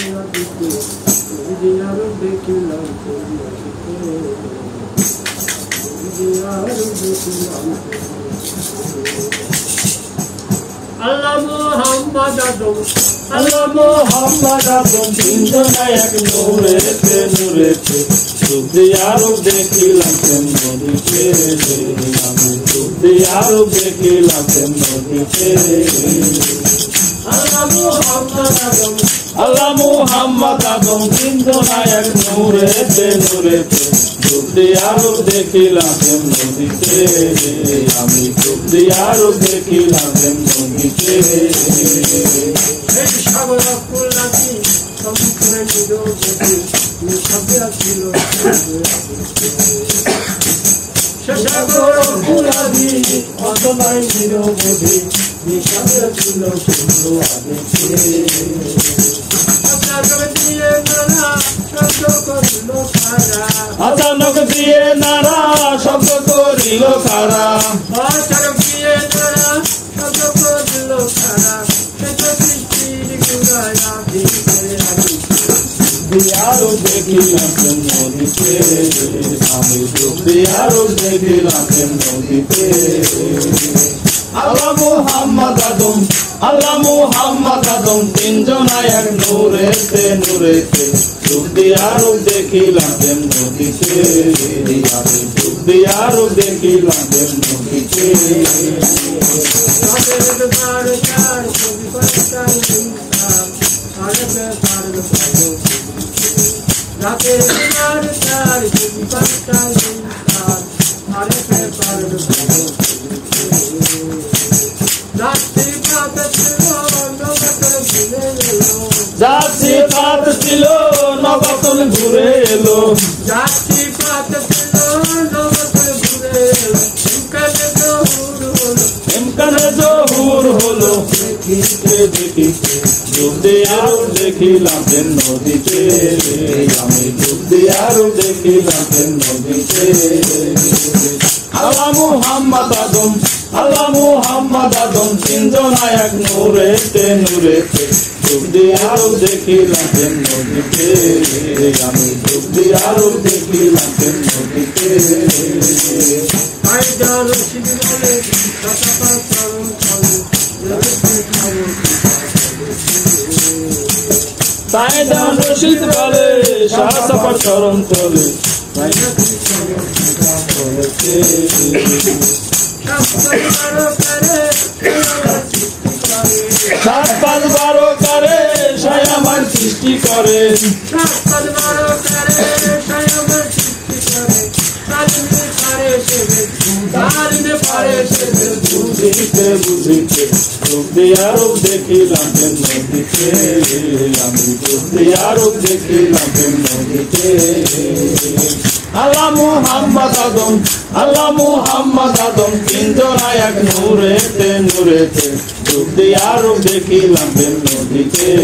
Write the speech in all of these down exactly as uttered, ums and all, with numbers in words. Allah Muhammad Adem, Allah Muhammad Adem, dindayak nurete nurete, subdiyarub dekilam tem nurete, subdiyarub dekilam tem nurete. Allah Muhammad Adem, Allah Muhammad Adem, dindayak nurete nurete, subdiyarub dekilam tem nurete, ami subdiyarub dekilam tem nurete. Hey şabala kulati, samukre gido gidi, ne şabya kilo. Şabala kulati, atamay gido gidi, ne şabya kilo kilo adeti. Atanok diye nara, şabdo kilo kara. Atanok diye nara, şabdo kilo kara. Atanok diye nara, şabdo Diyarul dekilam tem nurete, ami diyarul dekilam tem nurete. Allah Muhammad Adem, Allah Muhammad Adem, dindayak nurete nurete, subdiyarul dekilam tem nurete, ami subdiyarul dekilam tem nurete. Ratere tar tar ki patal tar are pe par jati pat chilo nobatul ghurelo jati pat chilo nobatul ghurelo jati pat chilo nobatul ghurelo imkane zohur holo imkane zohur holo dekite dekite subdiyarul dekilam tem nurete, ami subdiyarul dekilam tem nurete. Allah Muhammad Adem, Allah Muhammad Adem, dindayak nurete nurete, subdiyarul dekilam tem nurete, ami subdiyarul dekilam tem nurete. Ay daro sidole, tatapa taru taru, yarate taru. Saydam Rashid Bale, Shah Safar Charan Tole. Shat Pad Baro Kare, Shai Amar Srishti Kare. Shat Pad Baro Kare, Shai Amar Srishti Kare. Tarinde Pare Shebe, Tarinde Pare Shebe, Bujhte Bujhte. Subdiyarub dekilam tem nurete, ami subdiyarub dekilam tem nurete. Allah Muhammad Adem, Allah Muhammad Adem, dindayak nurete nurete, subdiyarub dekilam tem nurete,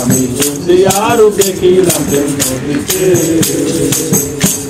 ami subdiyarub dekilam tem nurete.